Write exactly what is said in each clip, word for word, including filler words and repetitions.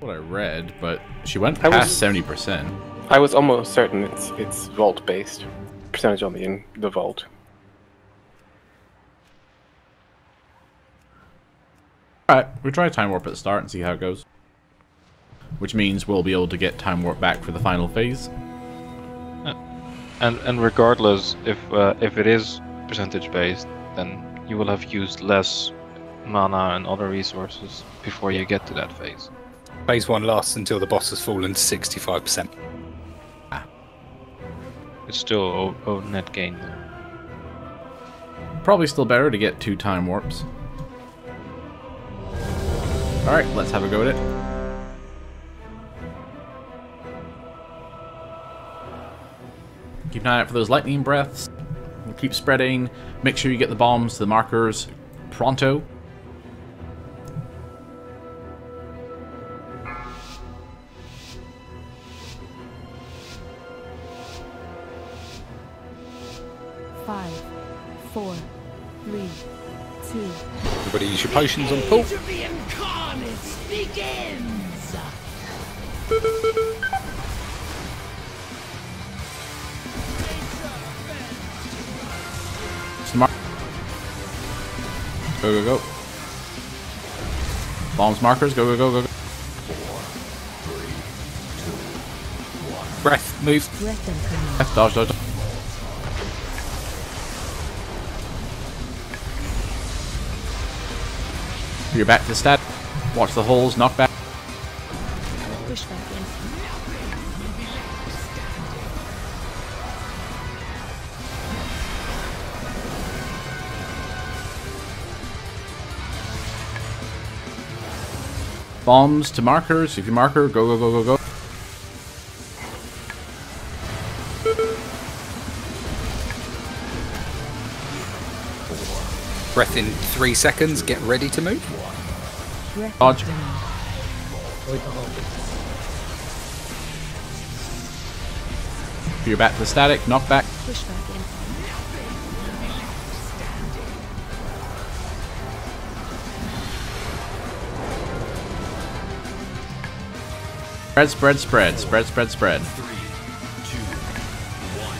what I read, but she went past seventy percent. I was almost certain it's it's vault based, percentage on the in the vault. All right, we try time warp at the start and see how it goes. Which means we'll be able to get time warp back for the final phase. Uh, and and regardless, if uh, if it is percentage based, then you will have used less mana and other resources before you get to that phase. Phase one lasts until the boss has fallen to sixty-five percent. Ah. It's still a, a net gain there. Probably still better to get two time warps. Alright, let's have a go at it. Keep an eye out for those lightning breaths. We'll keep spreading. Make sure you get the bombs to the markers pronto. Five, four, three, two. Everybody use your potions on Paul. Begins. Smart. Go, go, go. Bombs, markers, go, go, go, go, go. Four, three, two, one. Breath, move. Breath and come on. Breath, dodge, dodge, dodge. You're back to the stat. Watch the holes, knock back. Push back in. Bombs to markers. If you marker, go, go, go, go, go. Breath in three seconds. Get ready to move. Dodge. You're back to the static. Knock back. Push back in. Spread, spread, spread, spread, spread, spread. Three, two, one.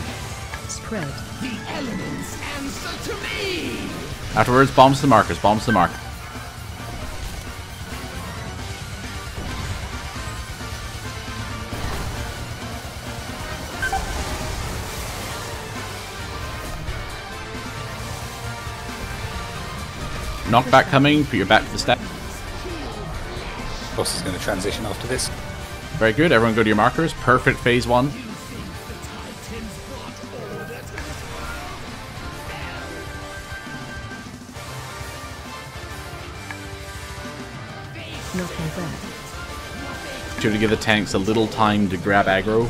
Spread the elements answer to me. Afterwards, bombs to the markers. Bombs to the markers. Knockback coming, put your back to the stack. Boss is going to transition after this. Very good, everyone go to your markers. Perfect phase one. Sure to give the tanks a little time to grab aggro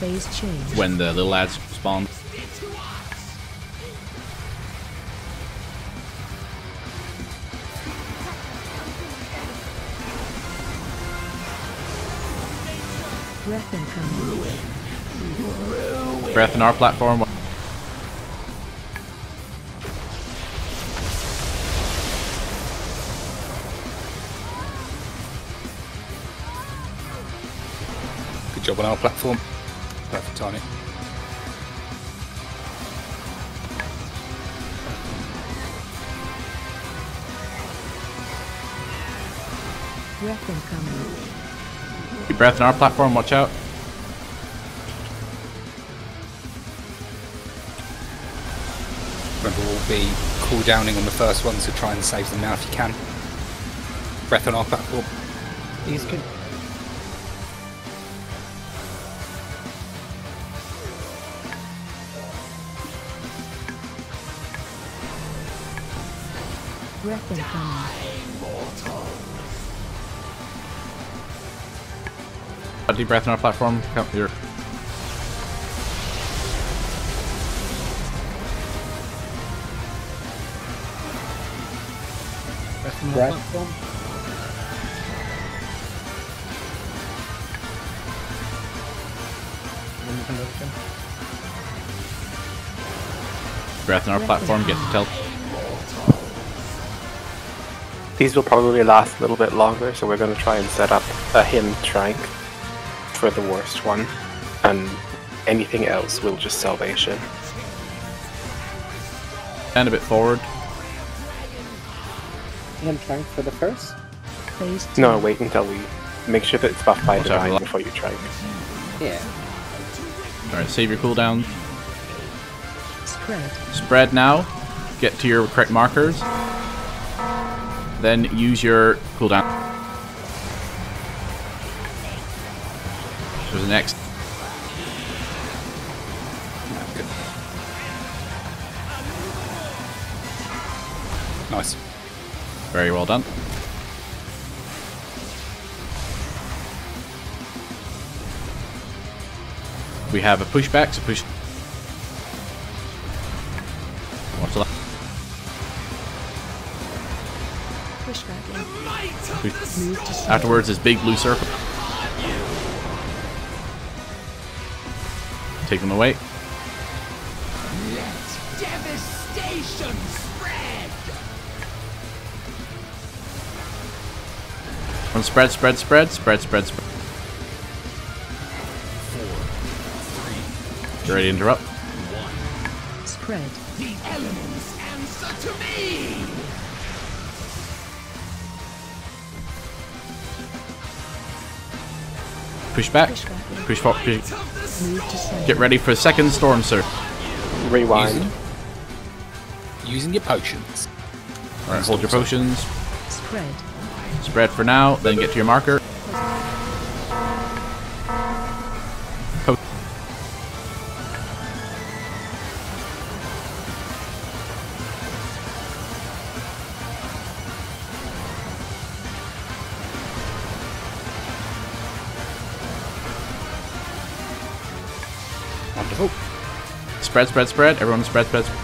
phase change when the little lads spawn. Breath and come. Ruin. Ruin. Breath in our platform. Good job on our platform. Perfect timing. Breath and come. Keep breath on our platform, watch out. Remember, we'll be cooldowning on the first one, so try and save them now if you can. Breath on our platform. He's good. Breath and come. Deep breath on our platform. Come here. Breath on our platform. Breath on our platform. Get the tilt. These will probably last a little bit longer, so we're going to try and set up a hymn shrine for the worst one, and anything else will just salvation. And a bit forward. Hymn shrine for the first? Please. No, wait until we make sure that it's buffed by divine before you try. Yeah. Alright, save your cooldown. Spread. Spread now. Get to your correct markers. Then use your cooldown. There's the next. Nice. Very well done. We have a pushback, so push. What's that? Pushback. Afterwards, this big blue circle. Take them away. Let devastation spread. And spread, spread, spread, spread, spread, spread. You're ready to interrupt. Spread. The elements answer to me. Push back. Push forward. Push. Get ready for a second storm, sir. Rewind. Using, Using your potions. All right, hold your potions. Spread. Spread for now. Then get to your marker. Spread, spread, spread. Everyone spread, spread, spread.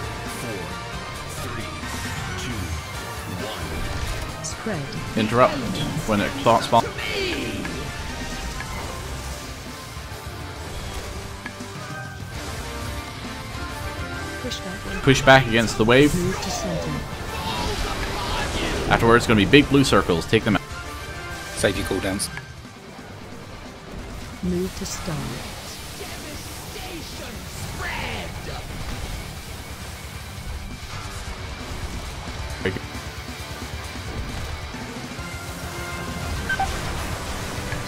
four, three, two, one. Spread. Interrupt when it starts spawning. Push back. Push back against the wave. Afterwards, it's going to be big blue circles. Take them out. Save your cooldowns. Move to stun.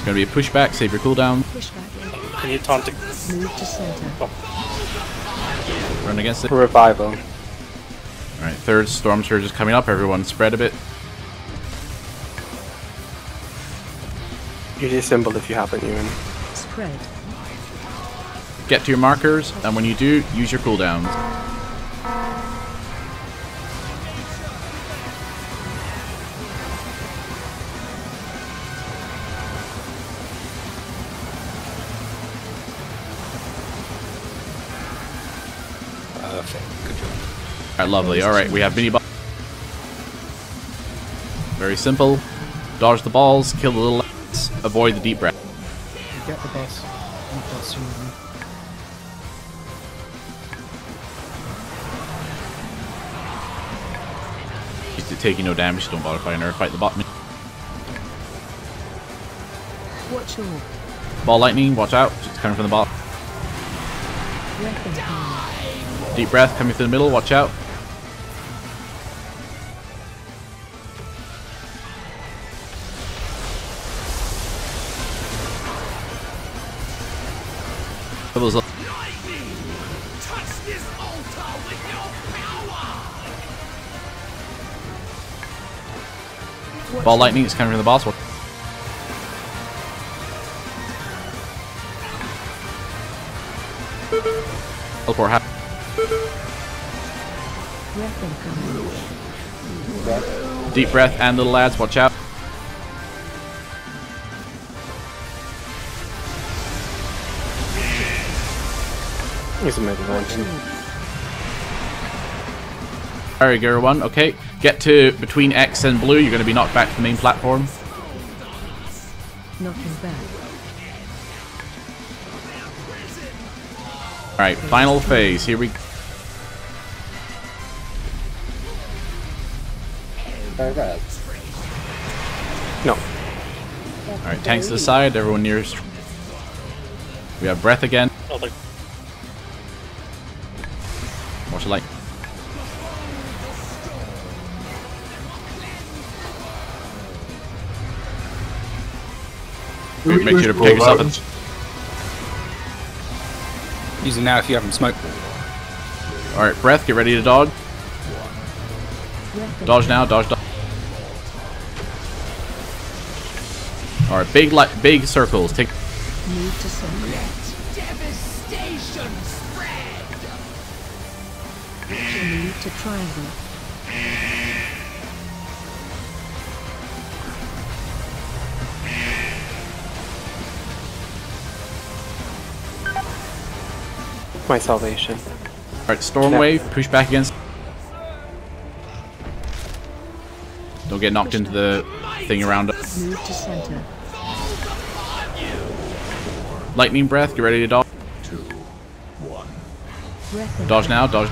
It's going to be a pushback, save your cooldown. Pushback. Can you taunt it? Move to center. Oh. Run against it. Revival. Alright, third storm surge is coming up, everyone spread a bit. You disassemble if you haven't even. Spread. Get to your markers, and when you do, use your cooldowns. Alright, lovely. Alright, we have mini boss. Very simple. Dodge the balls, kill the little ass, avoid the deep breath. Get the boss. She's taking no damage, don't bother fighting her. Fight the bot. Watch out. Ball lightning, watch out. It's coming from the bot. Deep breath coming through the middle, watch out. Touch this altar with your power. Ball lightning is coming from the boss. Teleport happens. Deep breath and little lads, watch out. Here's a middle one. Alright, Gero one, okay. Get to between X and blue, you're going to be knocked back to the main platform. Knocking back. Alright, final phase, here we go. Right. No. Alright, tanks to the side, everyone nearest. We have breath again. Watch the light. We we make sure to protect yourself. Use it now if you haven't smoked. Alright, breath, get ready to dodge. Dodge now, dodge, dodge. Alright, big light, big circles. Take. Need to let devastation spread. Need to triangle. My salvation. Alright, storm no. wave, push back against. Don't get knocked into the thing around us. Move to center. Lightning breath, get ready to dodge. Two, one. Dodge now, dodge.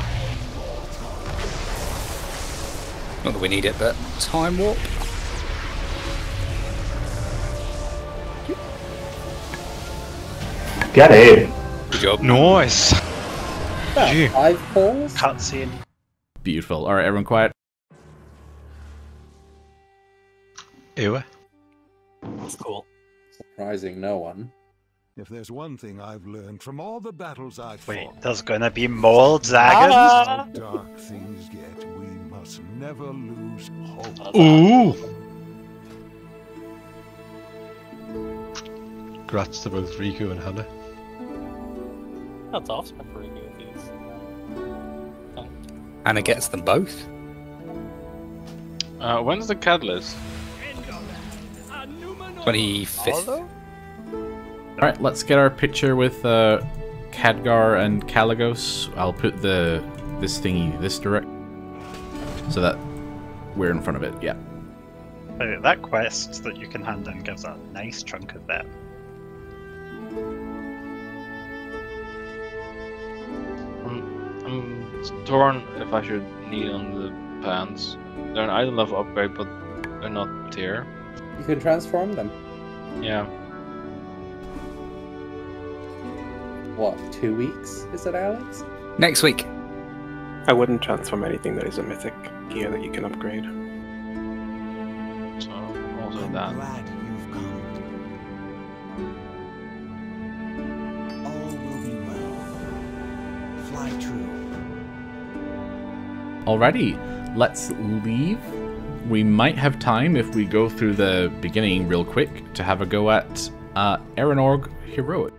Not that we need it, but time warp. Get it. Good job. Nice. Yeah, five balls. Cutscene. Beautiful. All right, everyone, quiet. Ewa. That's cool. Surprising no one. If there's one thing I've learned from all the battles I've fought... Wait, there's gonna be more dragons? How dark things get, we must never lose hope. Ooh! Grats to both Riku and Hannah. That's awesome for Riku of these. Oh. Hannah gets them both. Uh, when's the Cadgar? twenty-fifth. Alright, let's get our picture with uh, Cadgar and Caligos. I'll put the this thingy this direct so that we're in front of it, yeah. So that quest that you can hand in gives a nice chunk of that. I'm, I'm torn if I should kneel on the pants. They're an item level upgrade, but they're not tier. You can transform them. Yeah. What, two weeks, is it, Alex? Next week. I wouldn't transform anything that is a mythic gear that you can upgrade. So, also I'm that. Glad you've come. All will be well. Fly true. Alrighty, let's leave. We might have time if we go through the beginning real quick to have a go at uh, Arenorg Heroic.